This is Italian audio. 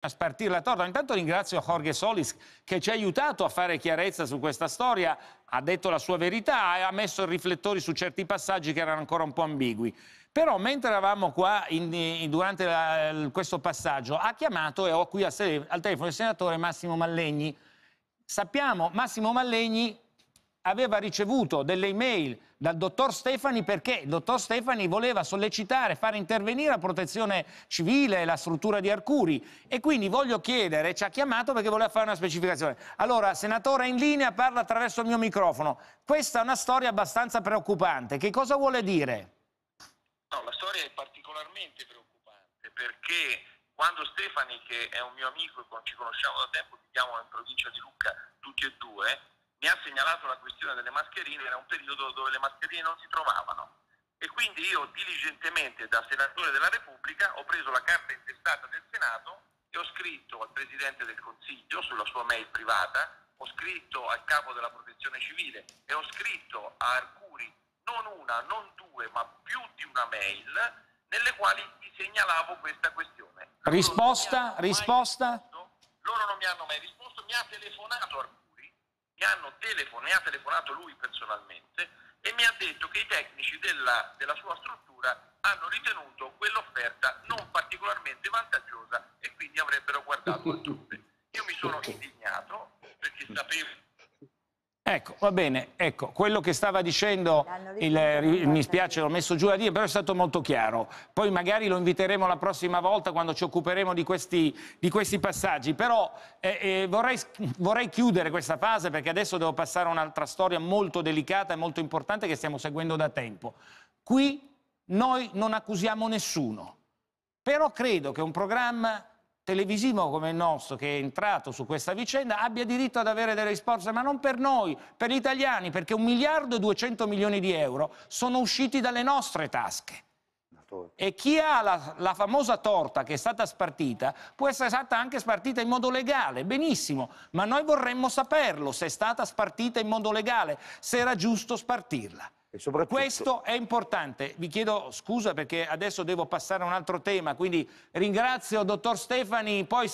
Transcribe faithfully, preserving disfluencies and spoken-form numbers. a spartire la torta. Intanto ringrazio Jorge Solis che ci ha aiutato a fare chiarezza su questa storia, ha detto la sua verità e ha messo i riflettori su certi passaggi che erano ancora un po' ambigui. Però mentre eravamo qua in, in, durante la, questo passaggio ha chiamato e ho qui a, al telefono il senatore Massimo Mallegni. Sappiamo che Massimo Mallegni aveva ricevuto delle email dal dottor Stefani perché il dottor Stefani voleva sollecitare, fare intervenire la protezione civile e la struttura di Arcuri, e quindi voglio chiedere, ci ha chiamato perché voleva fare una specificazione. Allora, senatore in linea, parla attraverso il mio microfono. Questa è una storia abbastanza preoccupante, che cosa vuole dire? No, la storia è particolarmente preoccupante perché quando Stefani, che è un mio amico e ci conosciamo da tempo, viviamo in provincia di Lucca tutti e due, mi ha segnalato la questione delle mascherine, era un periodo dove le mascherine non si trovavano e quindi io diligentemente da senatore della Repubblica ho preso la carta intestata del Senato e ho scritto al Presidente del Consiglio sulla sua mail privata, ho scritto al Capo della Protezione Civile e ho scritto a Arcuri non una, non due, ma più di una mail nelle quali ti segnalavo questa questione. Loro risposta? Risposta? Risposto, loro non mi hanno mai risposto, mi ha telefonato Arcuri. Mi, hanno telefono, mi ha telefonato lui personalmente e mi ha detto che i tecnici della, della sua struttura hanno ritenuto quell'offerta non particolarmente vantaggiosa e quindi avrebbero guardato altrove. Io mi sono indignato perché sapevo... Ecco, va bene, ecco, quello che stava dicendo, il, il, mi spiace l'ho messo giù a dire, però è stato molto chiaro. Poi magari lo inviteremo la prossima volta quando ci occuperemo di questi, di questi passaggi, però eh, eh, vorrei, vorrei chiudere questa fase perché adesso devo passare a un'altra storia molto delicata e molto importante che stiamo seguendo da tempo. Qui noi non accusiamo nessuno, però credo che un programma televisivo come il nostro che è entrato su questa vicenda abbia diritto ad avere delle risposte, ma non per noi, per gli italiani, perché un miliardo e duecento milioni di euro sono usciti dalle nostre tasche e chi ha la, la famosa torta che è stata spartita può essere stata anche spartita in modo legale, benissimo, ma noi vorremmo saperlo se è stata spartita in modo legale, se era giusto spartirla. E soprattutto... Questo è importante. Vi chiedo scusa perché adesso devo passare a un altro tema, quindi ringrazio dottor Stefani, poi